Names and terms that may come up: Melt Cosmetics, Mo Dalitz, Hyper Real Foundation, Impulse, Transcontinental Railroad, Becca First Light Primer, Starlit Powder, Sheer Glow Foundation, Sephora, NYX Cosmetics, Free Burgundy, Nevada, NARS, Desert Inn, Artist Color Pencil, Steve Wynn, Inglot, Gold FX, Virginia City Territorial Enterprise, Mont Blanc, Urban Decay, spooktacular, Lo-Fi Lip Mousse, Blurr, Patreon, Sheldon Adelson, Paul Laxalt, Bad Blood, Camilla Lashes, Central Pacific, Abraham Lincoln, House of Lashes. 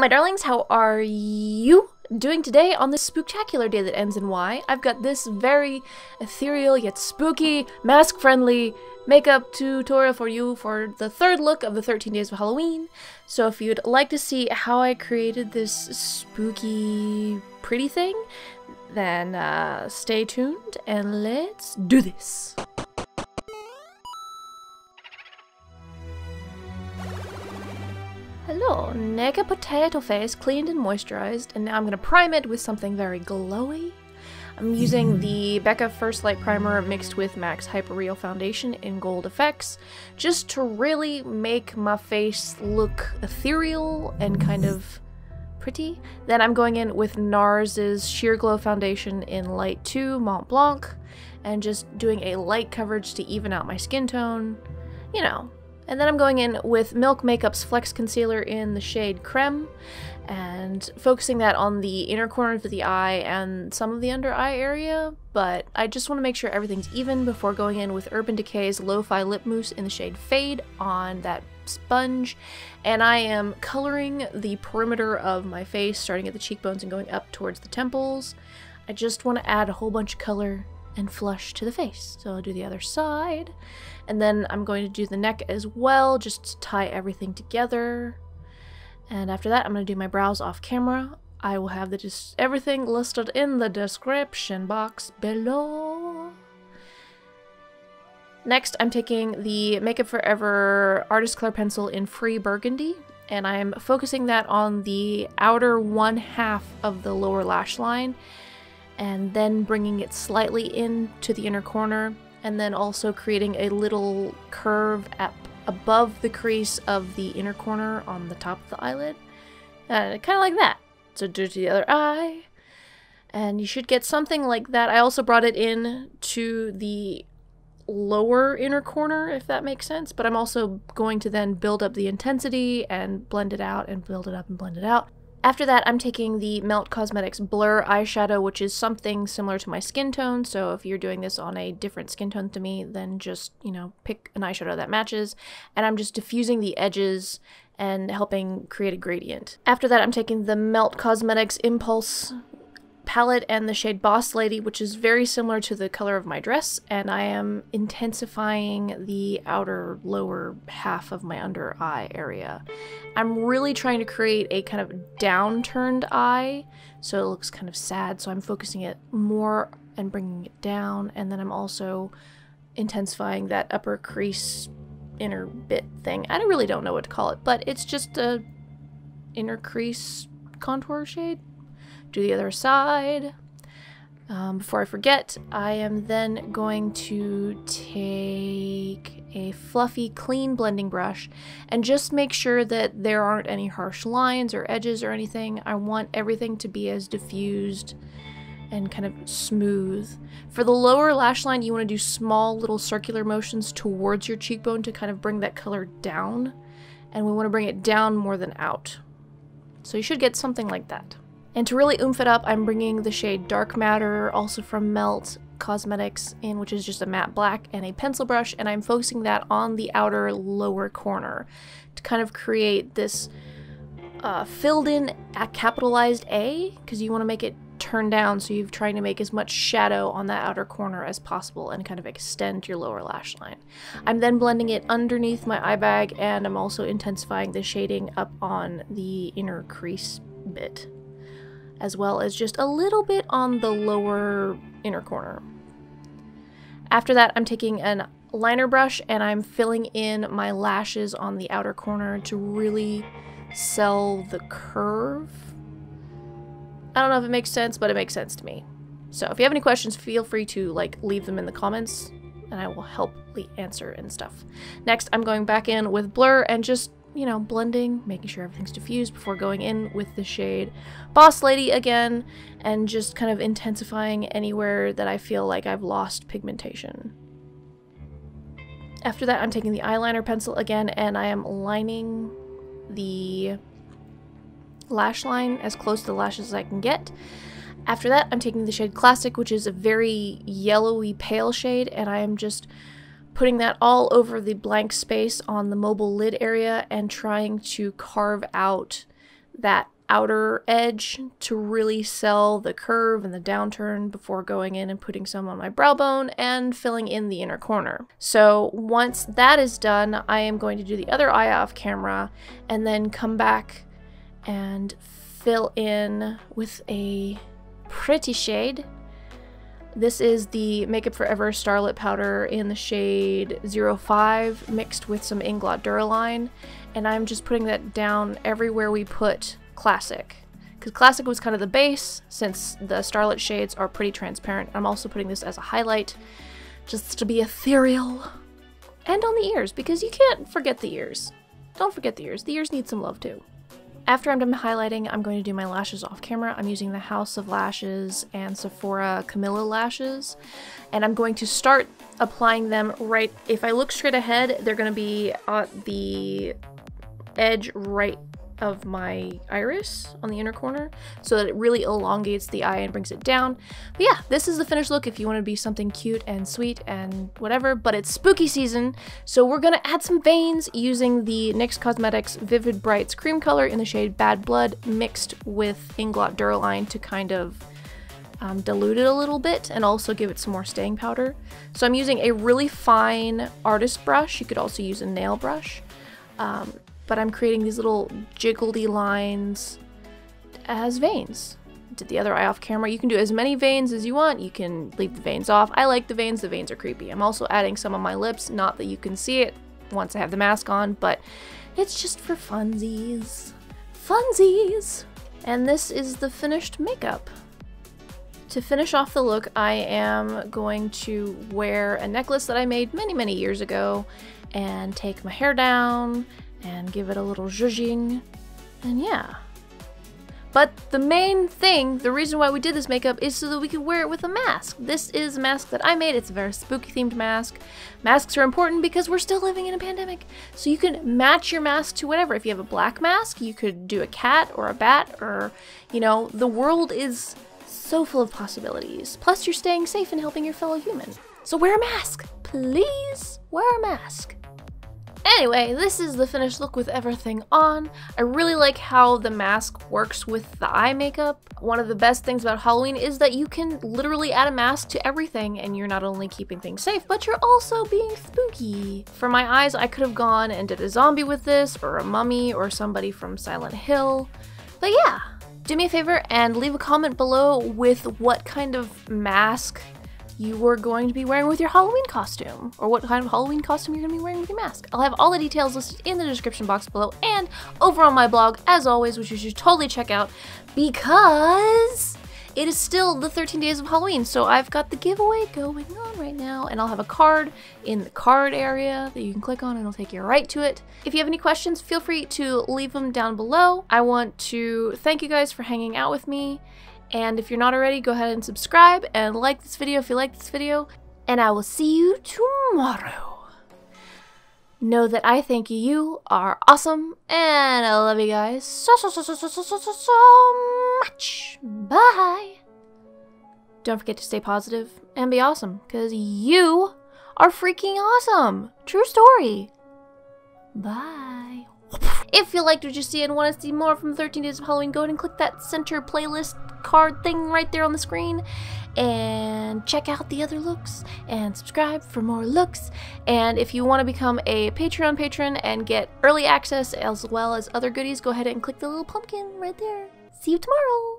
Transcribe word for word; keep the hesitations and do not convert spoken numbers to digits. Hello my darlings, how are you doing today on this spooktacular day that ends in Y? I've got this very ethereal yet spooky, mask-friendly makeup tutorial for you for the third look of the thirteen days of Halloween. So if you'd like to see how I created this spooky pretty thing, then uh, stay tuned and let's do this! Hello, naked potato face, cleaned and moisturized, and now I'm gonna prime it with something very glowy. I'm using the Becca First Light Primer mixed with M A C's Hyper Real Foundation in Gold F X, just to really make my face look ethereal and kind of pretty. Then I'm going in with NARS's Sheer Glow Foundation in Light two, Mont Blanc, and just doing a light coverage to even out my skin tone, you know. And then I'm going in with Milk Makeup's Flex Concealer in the shade Creme, and focusing that on the inner corner of the eye and some of the under eye area, but I just want to make sure everything's even before going in with Urban Decay's Lo-Fi Lip Mousse in the shade Fade on that sponge. And I am coloring the perimeter of my face, starting at the cheekbones and going up towards the temples. I just want to add a whole bunch of color and flush to the face. So I'll do the other side, and then I'm going to do the neck as well, just to tie everything together. And after that, I'm going to do my brows off camera. I will have the everything listed in the description box below. Next, I'm taking the Make Up For Ever Artist Color Pencil in Free Burgundy, and I'm focusing that on the outer one half of the lower lash line, and then bringing it slightly in to the inner corner, and then also creating a little curve up above the crease of the inner corner on the top of the eyelid. Uh, kind of like that. So do it to the other eye, and you should get something like that. I also brought it in to the lower inner corner, if that makes sense, but I'm also going to then build up the intensity and blend it out and build it up and blend it out. After that, I'm taking the Melt Cosmetics Blurr eyeshadow, which is something similar to my skin tone, so if you're doing this on a different skin tone to me, then just, you know, pick an eyeshadow that matches, and I'm just diffusing the edges and helping create a gradient. After that, I'm taking the Melt Cosmetics Impulse palette and the shade Boss Lady, which is very similar to the color of my dress, and I am intensifying the outer lower half of my under eye area. I'm really trying to create a kind of downturned eye, so it looks kind of sad, so I'm focusing it more and bringing it down, and then I'm also intensifying that upper crease inner bit thing. I really don't know what to call it, but it's just a inner crease contour shade. Do the other side. Um, before I forget, I am then going to take a fluffy, clean blending brush and just make sure that there aren't any harsh lines or edges or anything. I want everything to be as diffused and kind of smooth. For the lower lash line, you want to do small little circular motions towards your cheekbone to kind of bring that color down, and we want to bring it down more than out. So you should get something like that. And to really oomph it up, I'm bringing the shade Dark Matter, also from Melt Cosmetics, in which is just a matte black, and a pencil brush, and I'm focusing that on the outer lower corner to kind of create this uh, filled in a capitalized A, because you want to make it turn down, so you're trying to make as much shadow on that outer corner as possible and kind of extend your lower lash line. I'm then blending it underneath my eye bag, and I'm also intensifying the shading up on the inner crease bit, as well as just a little bit on the lower inner corner. After that, I'm taking a liner brush and I'm filling in my lashes on the outer corner to really sell the curve. I don't know if it makes sense, but it makes sense to me. So if you have any questions, feel free to like leave them in the comments and I will help answer and stuff. Next, I'm going back in with Blurr and just, you know, blending, making sure everything's diffused before going in with the shade Boss Lady again, and just kind of intensifying anywhere that I feel like I've lost pigmentation. After that, I'm taking the eyeliner pencil again, and I am lining the lash line as close to the lashes as I can get. After that, I'm taking the shade Classic, which is a very yellowy pale shade, and I am just putting that all over the blank space on the mobile lid area and trying to carve out that outer edge to really sell the curve and the downturn before going in and putting some on my brow bone and filling in the inner corner. So once that is done, I am going to do the other eye off camera and then come back and fill in with a pretty shade. This is the Make Up For Ever Starlit Powder in the shade zero five mixed with some Inglot Duraline, and I'm just putting that down everywhere we put Classic, because Classic was kind of the base since the starlit shades are pretty transparent. I'm also putting this as a highlight just to be ethereal. And on the ears, because you can't forget the ears. Don't forget the ears. The ears need some love too. After I'm done highlighting, I'm going to do my lashes off camera. I'm using the House of Lashes and Sephora Camilla Lashes, and I'm going to start applying them right... If I look straight ahead, they're going to be at the edge right of my iris on the inner corner, so that it really elongates the eye and brings it down. But yeah, this is the finished look if you want to be something cute and sweet and whatever, but it's spooky season, so we're going to add some veins using the NYX Cosmetics Vivid Brights Cream Color in the shade Bad Blood mixed with Inglot Duraline to kind of um, dilute it a little bit and also give it some more staying powder. So I'm using a really fine artist brush. You could also use a nail brush. Um, but I'm creating these little jiggly lines as veins. Did the other eye off camera. You can do as many veins as you want. You can leave the veins off. I like the veins. The veins are creepy. I'm also adding some on my lips, not that you can see it once I have the mask on, but it's just for funsies. Funsies! And this is the finished makeup. To finish off the look, I am going to wear a necklace that I made many, many years ago and take my hair down and give it a little zhuzhing, and yeah. But the main thing, the reason why we did this makeup is so that we could wear it with a mask. This is a mask that I made. It's a very spooky themed mask. Masks are important because we're still living in a pandemic. So you can match your mask to whatever. If you have a black mask, you could do a cat or a bat, or, you know, the world is so full of possibilities. Plus you're staying safe and helping your fellow human. So wear a mask, please wear a mask. Anyway, this is the finished look with everything on. I really like how the mask works with the eye makeup. One of the best things about Halloween is that you can literally add a mask to everything, and you're not only keeping things safe, but you're also being spooky. For my eyes, I could have gone and did a zombie with this, or a mummy, or somebody from Silent Hill. But yeah, do me a favor and leave a comment below with what kind of mask you were going to be wearing with your Halloween costume, or what kind of Halloween costume you're going to be wearing with your mask. I'll have all the details listed in the description box below and over on my blog, as always, which you should totally check out because it is still the thirteen days of Halloween, so I've got the giveaway going on right now, and I'll have a card in the card area that you can click on and it'll take you right to it. If you have any questions, feel free to leave them down below. I want to thank you guys for hanging out with me. And if you're not already, go ahead and subscribe and like this video if you like this video. And I will see you tomorrow. Know that I thank you. You are awesome. And I love you guys so, so, so, so, so, so, so, so much. Bye. Don't forget to stay positive and be awesome, because you are freaking awesome. True story. Bye. If you liked what you see and want to see more from thirteen Days of Halloween, go ahead and click that center playlist card thing right there on the screen and check out the other looks and subscribe for more looks. And if you want to become a Patreon patron and get early access as well as other goodies, go ahead and click the little pumpkin right there. See you tomorrow!